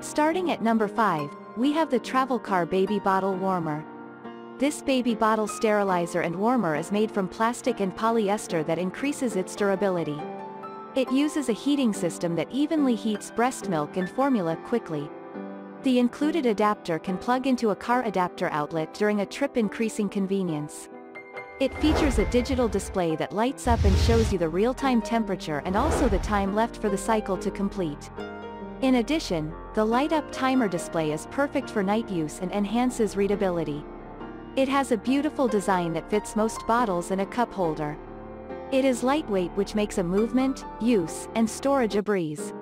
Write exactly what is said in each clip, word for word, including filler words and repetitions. Starting at number five, we have the Travel Car Baby Bottle Warmer. This baby bottle sterilizer and warmer is made from plastic and polyester that increases its durability. It uses a heating system that evenly heats breast milk and formula quickly. The included adapter can plug into a car adapter outlet during a trip, increasing convenience. It features a digital display that lights up and shows you the real-time temperature and also the time left for the cycle to complete. In addition, the light-up timer display is perfect for night use and enhances readability. It has a beautiful design that fits most bottles and a cup holder. It is lightweight, which makes a movement, use, and storage a breeze.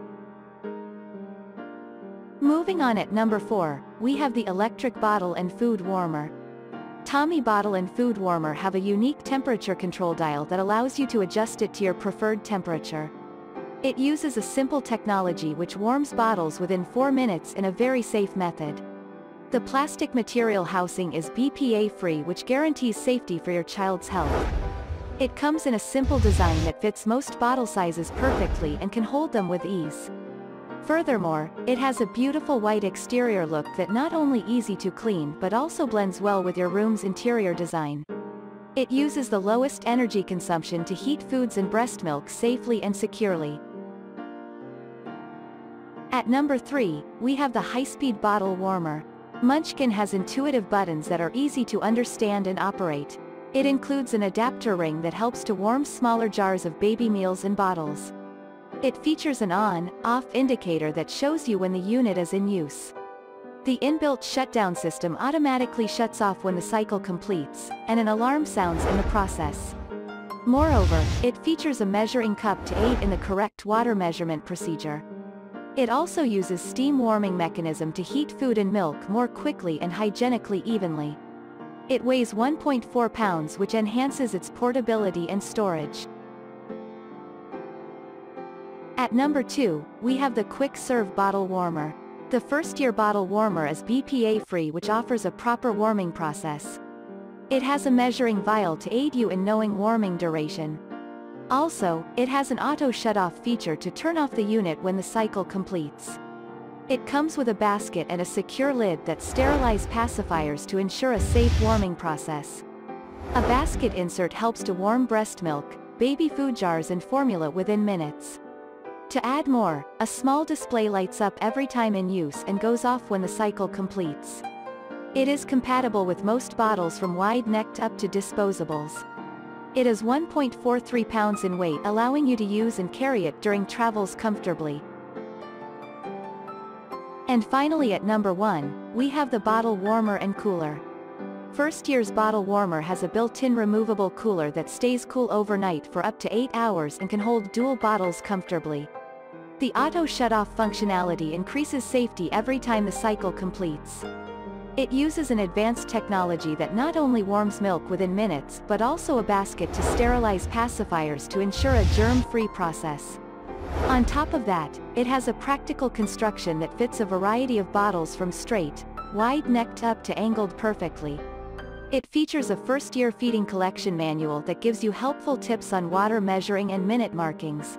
Moving on at number four, we have the Electric Bottle and Food Warmer. Tommy Bottle and Food Warmer have a unique temperature control dial that allows you to adjust it to your preferred temperature. It uses a simple technology which warms bottles within four minutes in a very safe method. The plastic material housing is B P A-free, which guarantees safety for your child's health. It comes in a simple design that fits most bottle sizes perfectly and can hold them with ease. Furthermore, it has a beautiful white exterior look that not only easy to clean but also blends well with your room's interior design. It uses the lowest energy consumption to heat foods and breast milk safely and securely. At number three, we have the High-Speed Bottle Warmer. Munchkin has intuitive buttons that are easy to understand and operate. It includes an adapter ring that helps to warm smaller jars of baby meals and bottles. It features an on/off indicator that shows you when the unit is in use. The inbuilt shutdown system automatically shuts off when the cycle completes, and an alarm sounds in the process. Moreover, it features a measuring cup to aid in the correct water measurement procedure. It also uses steam warming mechanism to heat food and milk more quickly and hygienically evenly. It weighs one point four pounds, which enhances its portability and storage. At number two, we have the Quick Serve Bottle Warmer. The First Year Bottle Warmer is B P A-free, which offers a proper warming process. It has a measuring vial to aid you in knowing warming duration. Also, it has an auto shut-off feature to turn off the unit when the cycle completes. It comes with a basket and a secure lid that sterilize pacifiers to ensure a safe warming process. A basket insert helps to warm breast milk, baby food jars and formula within minutes. To add more, a small display lights up every time in use and goes off when the cycle completes. It is compatible with most bottles from wide-necked up to disposables. It is one point four three pounds in weight, allowing you to use and carry it during travels comfortably. And finally at number one, we have the Bottle Warmer and Cooler. First Year's Bottle Warmer has a built-in removable cooler that stays cool overnight for up to eight hours and can hold dual bottles comfortably. The auto shut-off functionality increases safety every time the cycle completes. It uses an advanced technology that not only warms milk within minutes but also a basket to sterilize pacifiers to ensure a germ-free process. On top of that, it has a practical construction that fits a variety of bottles from straight, wide-necked up to angled perfectly. It features a first-year feeding collection manual that gives you helpful tips on water measuring and minute markings.